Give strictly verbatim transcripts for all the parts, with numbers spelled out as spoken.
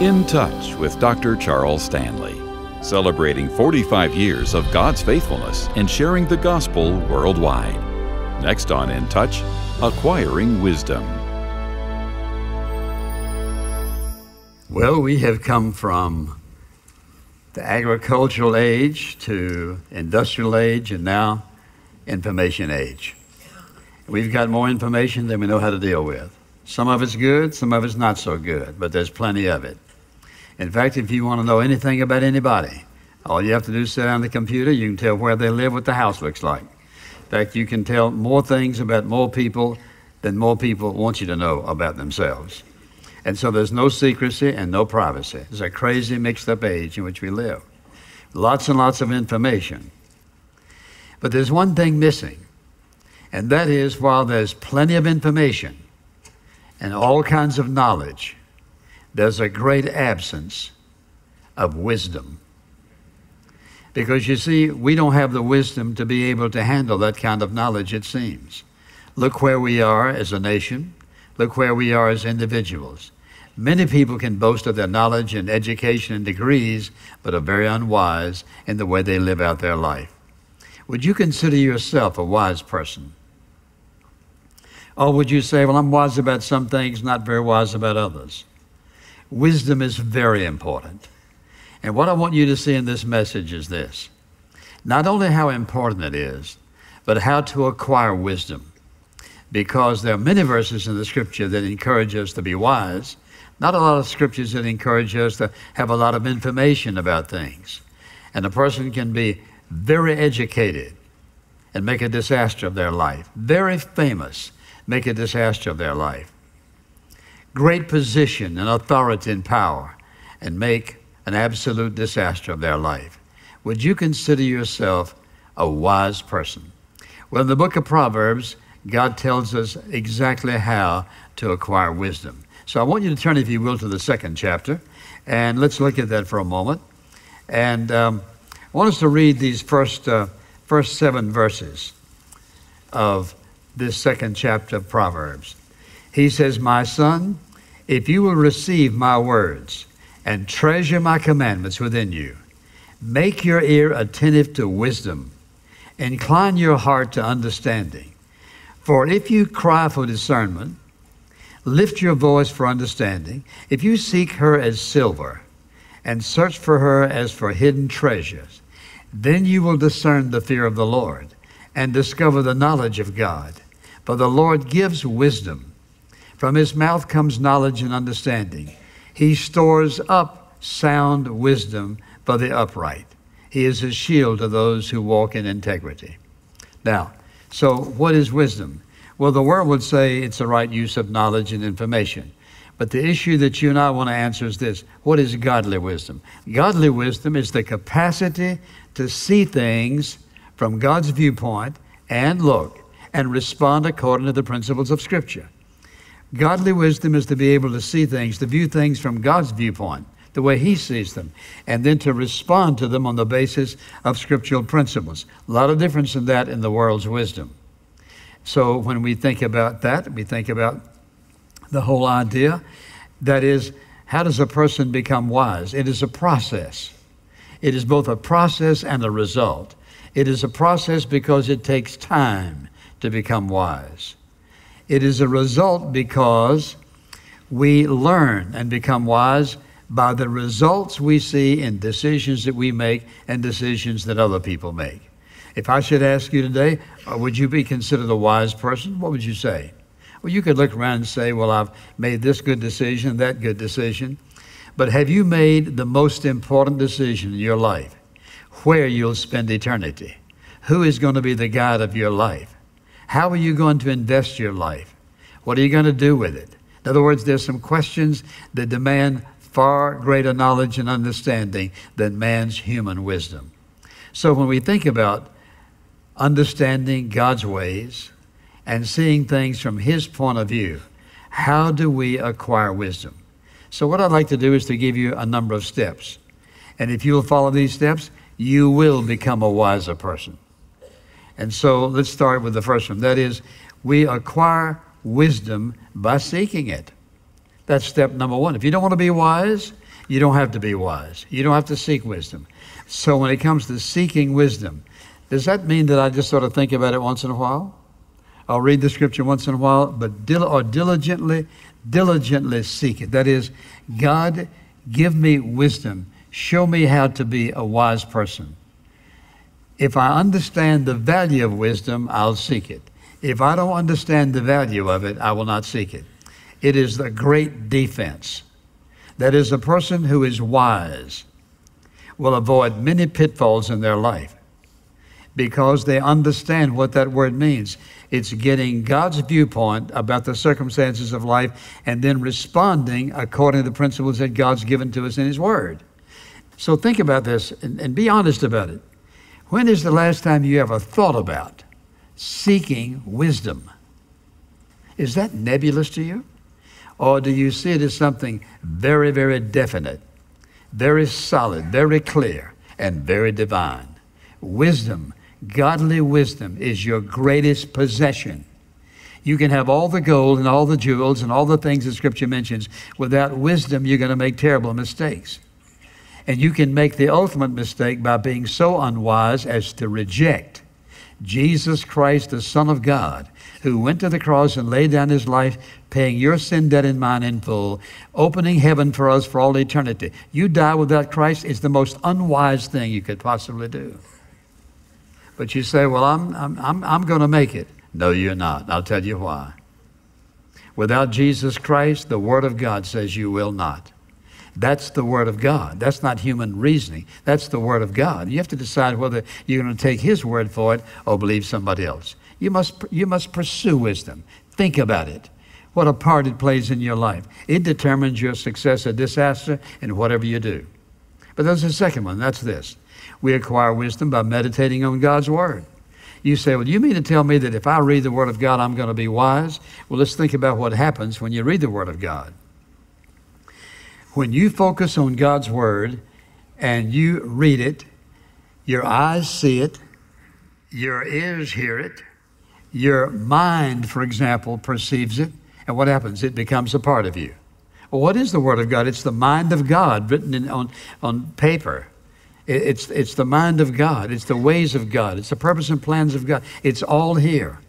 In Touch with Doctor Charles Stanley, celebrating forty-five years of God's faithfulness and sharing the gospel worldwide. Next on In Touch, Acquiring Wisdom. Well, we have come from the agricultural age to industrial age and now information age. We've got more information than we know how to deal with. Some of it's good, some of it's not so good, but there's plenty of it. In fact, if you want to know anything about anybody, all you have to do is sit down at the computer. You can tell where they live, what the house looks like. In fact, you can tell more things about more people than more people want you to know about themselves. And so there's no secrecy and no privacy. It's a crazy, mixed-up age in which we live. Lots and lots of information. But there's one thing missing. And that is, while there's plenty of information and all kinds of knowledge, there's a great absence of wisdom. Because you see, we don't have the wisdom to be able to handle that kind of knowledge, it seems. Look where we are as a nation. Look where we are as individuals. Many people can boast of their knowledge and education and degrees, but are very unwise in the way they live out their life. Would you consider yourself a wise person? Or would you say, well, I'm wise about some things, not very wise about others? Wisdom is very important. And what I want you to see in this message is this: not only how important it is, but how to acquire wisdom. Because there are many verses in the Scripture that encourage us to be wise, not a lot of Scriptures that encourage us to have a lot of information about things. And a person can be very educated and make a disaster of their life. Very famous, make a disaster of their life. Great position and authority and power, and make an absolute disaster of their life. Would you consider yourself a wise person? Well, in the book of Proverbs, God tells us exactly how to acquire wisdom. So I want you to turn, if you will, to the second chapter, and let's look at that for a moment. And um, I want us to read these first, uh, first seven verses of this second chapter of Proverbs. He says, "My son, if you will receive my words and treasure my commandments within you, make your ear attentive to wisdom, incline your heart to understanding. For if you cry for discernment, lift your voice for understanding, if you seek her as silver, and search for her as for hidden treasures, then you will discern the fear of the Lord and discover the knowledge of God. For the Lord gives wisdom. From his mouth comes knowledge and understanding. He stores up sound wisdom for the upright. He is a shield to those who walk in integrity." Now, so what is wisdom? Well, the world would say it's the right use of knowledge and information. But the issue that you and I want to answer is this: what is godly wisdom? Godly wisdom is the capacity to see things from God's viewpoint and look and respond according to the principles of Scripture. Godly wisdom is to be able to see things, to view things from God's viewpoint, the way he sees them, and then to respond to them on the basis of scriptural principles. A lot of difference in that in the world's wisdom. So when we think about that, we think about the whole idea, that is, how does a person become wise? It is a process. It is both a process and a result. It is a process because it takes time to become wise. It is a result because we learn and become wise by the results we see in decisions that we make and decisions that other people make. If I should ask you today, would you be considered a wise person? What would you say? Well, you could look around and say, well, I've made this good decision, that good decision. But have you made the most important decision in your life? Where you'll spend eternity? Who is going to be the guide of your life? How are you going to invest your life? What are you going to do with it? In other words, there's some questions that demand far greater knowledge and understanding than man's human wisdom. So when we think about understanding God's ways and seeing things from his point of view, how do we acquire wisdom? So what I'd like to do is to give you a number of steps. And if you'll follow these steps, you will become a wiser person. And so let's start with the first one. That is, we acquire wisdom by seeking it. That's step number one. If you don't want to be wise, You don't have to be wise. You don't have to seek wisdom. So when it comes to seeking wisdom, does that mean that I just sort of think about it once in a while? I'll read the scripture once in a while, but dil or diligently, diligently seek it. That is, God, give me wisdom. Show me how to be a wise person. If I understand the value of wisdom, I'll seek it. If I don't understand the value of it, I will not seek it. It is the great defense. That is, the person who is wise will avoid many pitfalls in their life because they understand what that word means. It's getting God's viewpoint about the circumstances of life and then responding according to the principles that God's given to us in His Word. So think about this and, and be honest about it. When is the last time you ever thought about seeking wisdom? Is that nebulous to you? Or do you see it as something very, very definite, very solid, very clear, and very divine? Wisdom, godly wisdom, is your greatest possession. You can have all the gold and all the jewels and all the things that Scripture mentions. Without wisdom, you're going to make terrible mistakes. And you can make the ultimate mistake by being so unwise as to reject Jesus Christ, the Son of God, who went to the cross and laid down His life, paying your sin debt and mine in full, opening heaven for us for all eternity. You die without Christ is the most unwise thing you could possibly do. But you say, well, I'm, I'm, I'm, I'm going to make it. No, you're not. I'll tell you why. Without Jesus Christ, the Word of God says you will not. That's the Word of God. That's not human reasoning. That's the Word of God. You have to decide whether you're going to take His word for it or believe somebody else. You must, you must pursue wisdom. Think about it. What a part it plays in your life. It determines your success or disaster in whatever you do. But there's a second one. That's this. We acquire wisdom by meditating on God's Word. You say, well, you mean to tell me that if I read the Word of God, I'm going to be wise? Well, let's think about what happens when you read the Word of God. When you focus on God's Word and you read it, your eyes see it, your ears hear it, your mind, for example, perceives it, and what happens? It becomes a part of you. Well, what is the Word of God? It's the mind of God written in, on, on paper. It, it's, it's the mind of God. It's the ways of God. It's the purpose and plans of God. It's all here.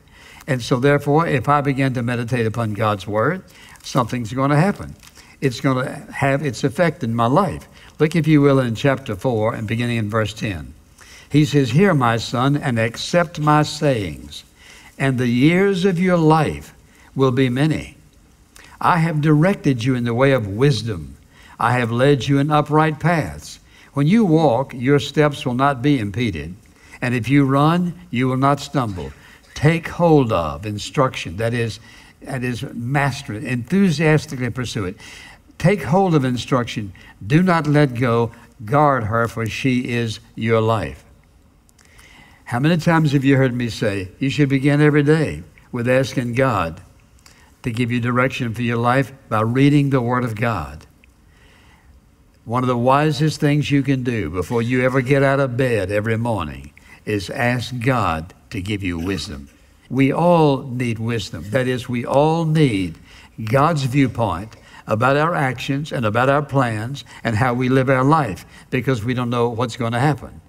And so, therefore, if I begin to meditate upon God's Word, something's going to happen. It's going to have its effect in my life. Look, if you will, in chapter four and beginning in verse ten. He says, "Hear, my son, and accept my sayings, and the years of your life will be many. I have directed you in the way of wisdom. I have led you in upright paths. When you walk, your steps will not be impeded, and if you run, you will not stumble." Take hold of instruction. That is, that is, master it. Enthusiastically pursue it. Take hold of instruction. Do not let go. Guard her, for she is your life. How many times have you heard me say, you should begin every day with asking God to give you direction for your life by reading the Word of God? One of the wisest things you can do before you ever get out of bed every morning is ask God to give you wisdom. We all need wisdom. That is, we all need God's viewpoint about our actions and about our plans and how we live our life, because we don't know what's going to happen.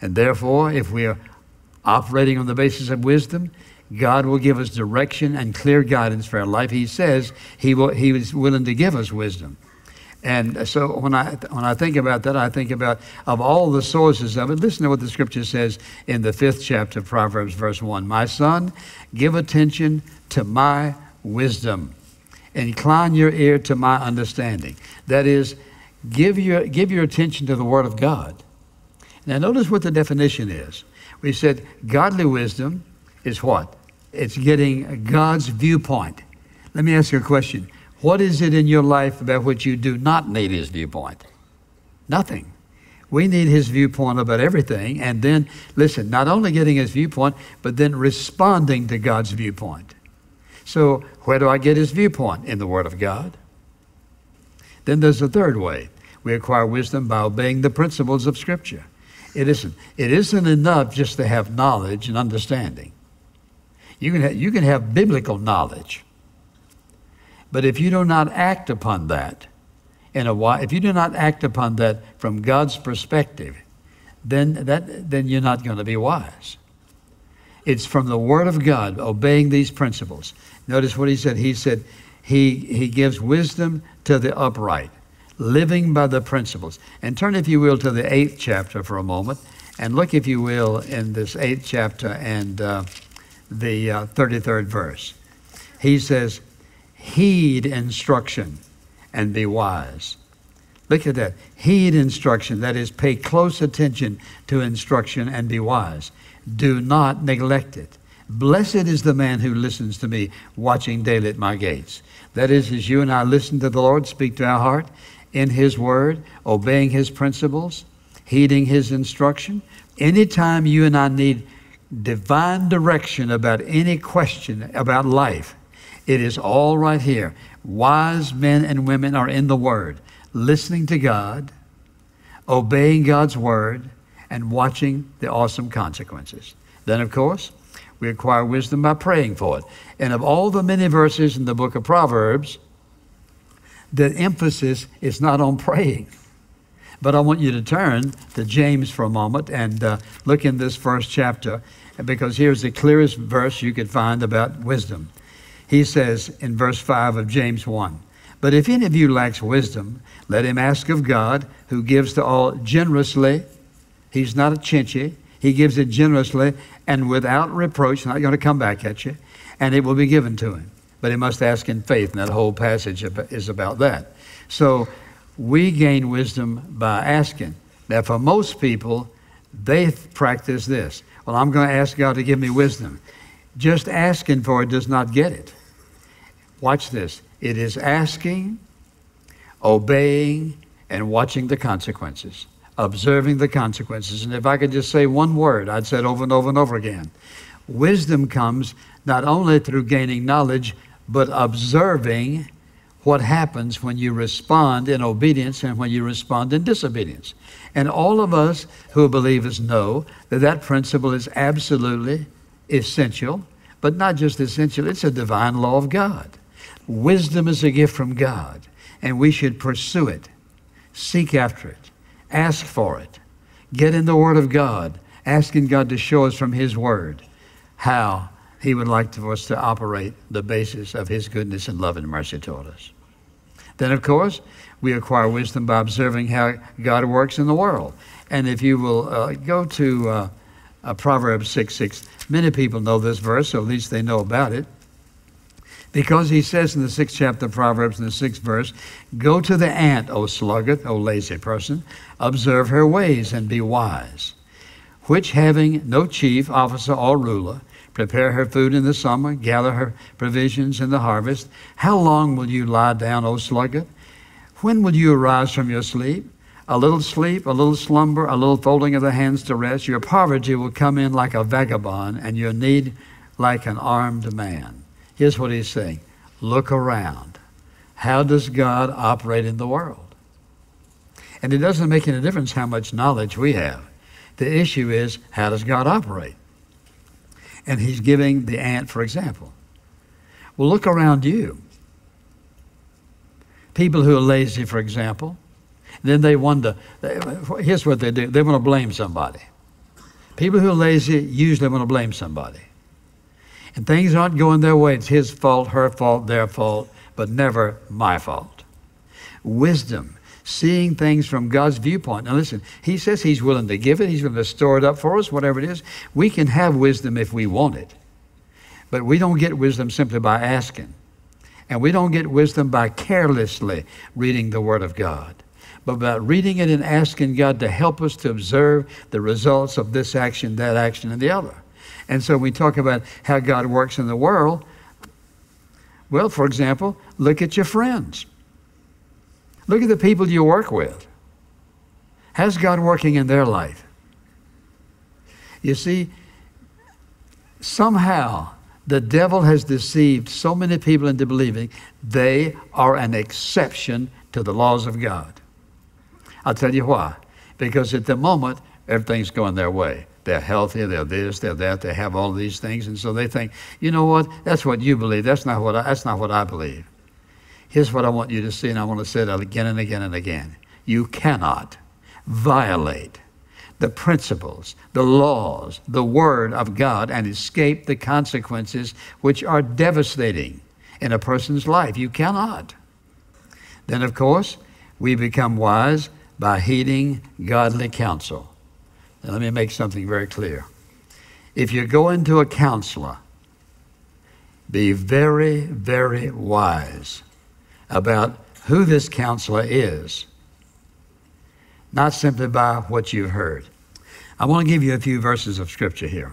And therefore, if we are operating on the basis of wisdom, God will give us direction and clear guidance for our life. He says He will, He is willing to give us wisdom. And so when I, when I think about that, I think about, of all the sources of it, listen to what the Scripture says in the fifth chapter of Proverbs, verse one. "My son, give attention to my wisdom. Incline your ear to my understanding." That is, give your, give your attention to the Word of God. Now notice what the definition is. We said godly wisdom is what? It's getting God's viewpoint. Let me ask you a question. What is it in your life about which you do not need His viewpoint? Nothing. We need His viewpoint about everything. And then, listen, not only getting His viewpoint, but then responding to God's viewpoint. So where do I get His viewpoint? In the Word of God. Then there's a third way. We acquire wisdom by obeying the principles of Scripture. It isn't, it isn't enough just to have knowledge and understanding. You can, ha you can have biblical knowledge. But if you do not act upon that, in a while, if you do not act upon that from God's perspective, then that then you're not going to be wise. It's from the Word of God, obeying these principles. Notice what he said. He said he, he gives wisdom to the upright, living by the principles. And turn, if you will, to the eighth chapter for a moment, and look, if you will, in this eighth chapter and uh, the uh, thirty-third verse. He says, heed instruction and be wise. Look at that. Heed instruction. That is, pay close attention to instruction and be wise. Do not neglect it. Blessed is the man who listens to me, watching daily at my gates. That is, as you and I listen to the Lord, speak to our heart in His Word, obeying His principles, heeding His instruction. Anytime you and I need divine direction about any question about life, it is all right here. Wise men and women are in the Word, listening to God, obeying God's Word, and watching the awesome consequences. Then, of course, we acquire wisdom by praying for it. And of all the many verses in the book of Proverbs, the emphasis is not on praying. But I want you to turn to James for a moment and uh, look in this first chapter, because here's the clearest verse you could find about wisdom. He says in verse five of James one, "But if any of you lacks wisdom, let him ask of God, who gives to all generously." He's not a chinchy. He gives it generously and without reproach. Not going to come back at you. And it will be given to him. But he must ask in faith. And that whole passage is about that. So we gain wisdom by asking. Now, for most people, they practice this. Well, I'm going to ask God to give me wisdom. Just asking for it does not get it. Watch this. It is asking, obeying, and watching the consequences. Observing the consequences. And if I could just say one word, I'd say it over and over and over again. Wisdom comes not only through gaining knowledge, but observing what happens when you respond in obedience and when you respond in disobedience. And all of us who are believers know that that principle is absolutely essential, but not just essential, it's a divine law of God. Wisdom is a gift from God, and we should pursue it, seek after it. Ask for it. Get in the Word of God, asking God to show us from His Word how He would like for us to operate the basis of His goodness and love and mercy toward us. Then, of course, we acquire wisdom by observing how God works in the world. And if you will uh, go to uh, uh, Proverbs six six, many people know this verse, so at least they know about it, because he says in the sixth chapter of Proverbs, in the sixth verse, "Go to the ant, O sluggard, O lazy person, observe her ways and be wise, which having no chief, officer, or ruler, prepare her food in the summer, gather her provisions in the harvest. How long will you lie down, O sluggard? When will you arise from your sleep? A little sleep, a little slumber, a little folding of the hands to rest. Your poverty will come in like a vagabond, and your need like an armed man." Here's what he's saying. Look around. How does God operate in the world? And it doesn't make any difference how much knowledge we have. The issue is, how does God operate? And he's giving the ant, for example. Well, look around you. People who are lazy, for example, then they wonder. Here's what they do. They want to blame somebody. People who are lazy usually want to blame somebody. And things aren't going their way. It's his fault, her fault, their fault, but never my fault. Wisdom, seeing things from God's viewpoint. Now listen, he says he's willing to give it. He's willing to store it up for us, whatever it is. We can have wisdom if we want it. But we don't get wisdom simply by asking. And we don't get wisdom by carelessly reading the Word of God. But by reading it and asking God to help us to observe the results of this action, that action, and the other. And so we talk about how God works in the world. Well, for example, look at your friends. Look at the people you work with. How's God working in their life? You see, somehow the devil has deceived so many people into believing they are an exception to the laws of God. I'll tell you why. Because at the moment, everything's going their way. They're healthy, they're this, they're that, they have all these things. And so they think, you know what, that's what you believe. That's not what I, that's not what I believe. Here's what I want you to see, and I want to say that again and again and again. You cannot violate the principles, the laws, the Word of God, and escape the consequences which are devastating in a person's life. You cannot. Then, of course, we become wise by heeding godly counsel. Now, let me make something very clear. If you go into a counselor, be very, very wise about who this counselor is, not simply by what you've heard. I want to give you a few verses of Scripture here.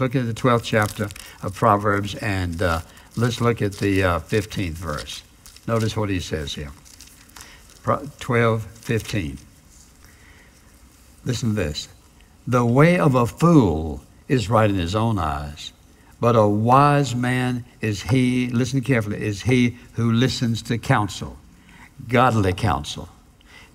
Look at the twelfth chapter of Proverbs, and uh, let's look at the uh, fifteenth verse. Notice what he says here. twelve fifteen. Listen to this. The way of a fool is right in his own eyes, but a wise man is he, listen carefully, is he who listens to counsel, godly counsel,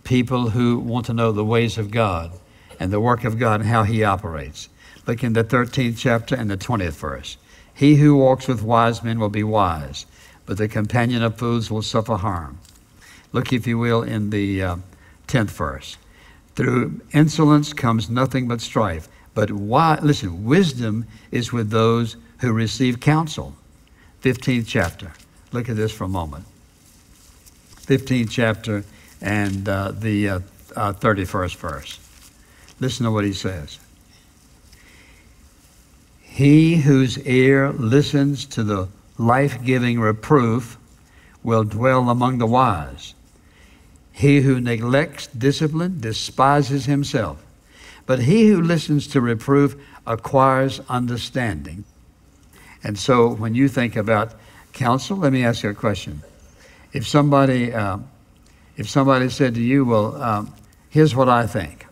people who want to know the ways of God and the work of God and how He operates. Look in the thirteenth chapter and the twentieth verse. He who walks with wise men will be wise, but the companion of fools will suffer harm. Look, if you will, in the uh, tenth verse. Through insolence comes nothing but strife. But why, listen, wisdom is with those who receive counsel. fifteenth chapter. Look at this for a moment. fifteenth chapter and uh, the uh, uh, thirty-first verse. Listen to what he says. He whose ear listens to the life-giving reproof will dwell among the wise. He who neglects discipline despises himself, but he who listens to reproof acquires understanding. And so when you think about counsel, let me ask you a question. If somebody, uh, if somebody said to you, well, um, here's what I think.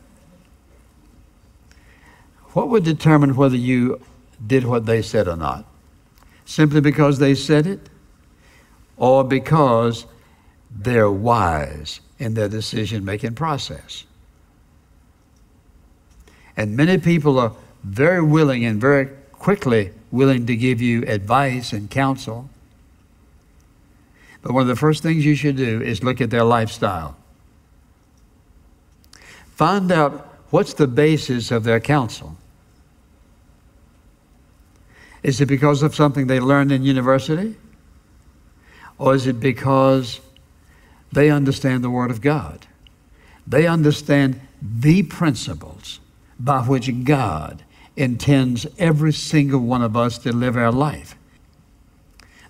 What would determine whether you did what they said or not? Simply because they said it, or because they're wise in their decision-making process? And many people are very willing and very quickly willing to give you advice and counsel. But one of the first things you should do is look at their lifestyle. Find out what's the basis of their counsel. Is it because of something they learned in university? Or is it because they understand the Word of God? They understand the principles by which God intends every single one of us to live our life.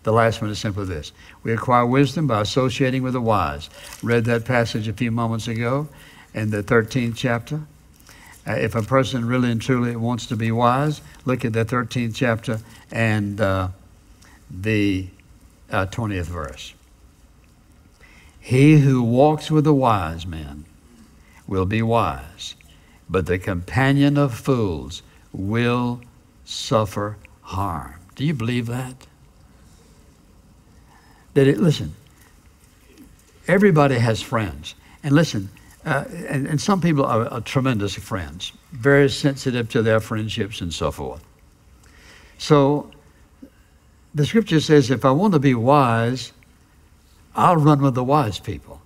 The last one is simply this. We acquire wisdom by associating with the wise. Read that passage a few moments ago in the thirteenth chapter. Uh, if a person really and truly wants to be wise, look at the thirteenth chapter and uh, the uh, twentieth verse. He who walks with the wise man will be wise, but the companion of fools will suffer harm. Do you believe that? That it, listen, everybody has friends. And listen, uh, and, and some people are, are tremendous friends, very sensitive to their friendships and so forth. So the Scripture says, if I want to be wise, I'll run with the wise people.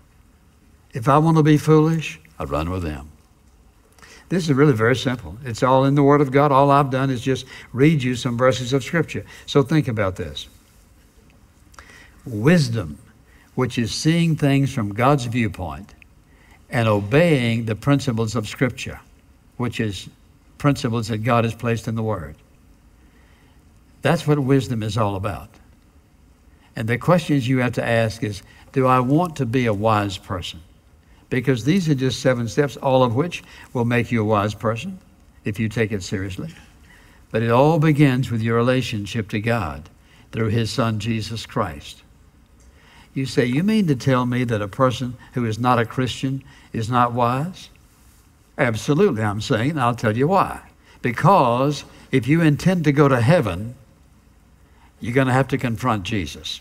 If I want to be foolish, I'll run with them. This is really very simple. It's all in the Word of God. All I've done is just read you some verses of Scripture. So think about this. Wisdom, which is seeing things from God's viewpoint and obeying the principles of Scripture, which is principles that God has placed in the Word. That's what wisdom is all about. And the questions you have to ask is, do I want to be a wise person? Because these are just seven steps, all of which will make you a wise person if you take it seriously. But it all begins with your relationship to God through His Son, Jesus Christ. You say, you mean to tell me that a person who is not a Christian is not wise? Absolutely, I'm saying, and I'll tell you why. Because if you intend to go to heaven, you're going to have to confront Jesus.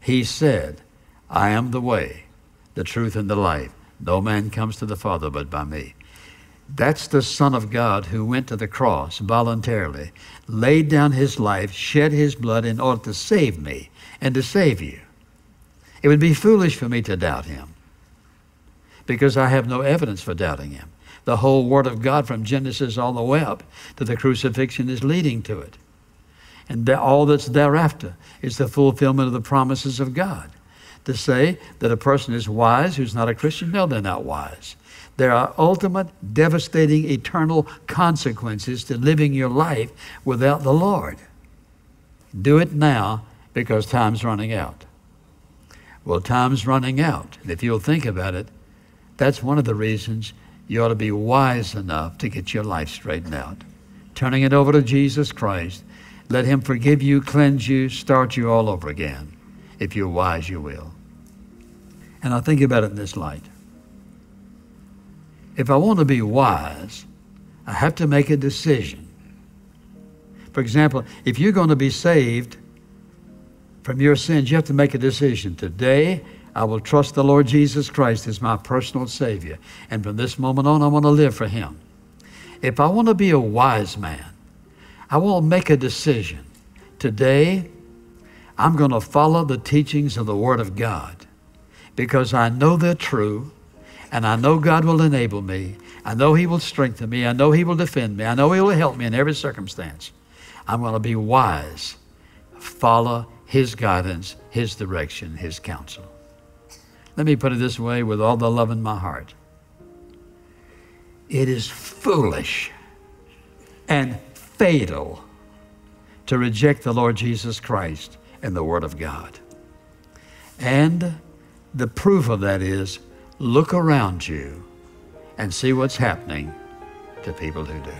He said, I am the way, the truth, and the life. No man comes to the Father but by me. That's the Son of God who went to the cross voluntarily, laid down his life, shed his blood in order to save me and to save you. It would be foolish for me to doubt him because I have no evidence for doubting him. The whole Word of God from Genesis all the way up to the crucifixion is leading to it. And all that's thereafter is the fulfillment of the promises of God. To say that a person is wise who's not a Christian, no, they're not wise. There are ultimate, devastating, eternal consequences to living your life without the Lord. Do it now because time's running out. Well, time's running out. And if you'll think about it, that's one of the reasons you ought to be wise enough to get your life straightened out. Turning it over to Jesus Christ, let him forgive you, cleanse you, start you all over again. If you're wise, you will. And I think about it in this light. If I want to be wise, I have to make a decision. For example, if you're going to be saved from your sins, you have to make a decision. Today, I will trust the Lord Jesus Christ as my personal Savior. And from this moment on, I want to live for him. If I want to be a wise man, I will make a decision. Today, I'm going to follow the teachings of the Word of God because I know they're true. And I know God will enable me. I know he will strengthen me. I know he will defend me. I know he will help me in every circumstance. I'm going to be wise. Follow his guidance, his direction, his counsel. Let me put it this way with all the love in my heart. It is foolish and fatal to reject the Lord Jesus Christ and the Word of God. And the proof of that is, look around you and see what's happening to people who do.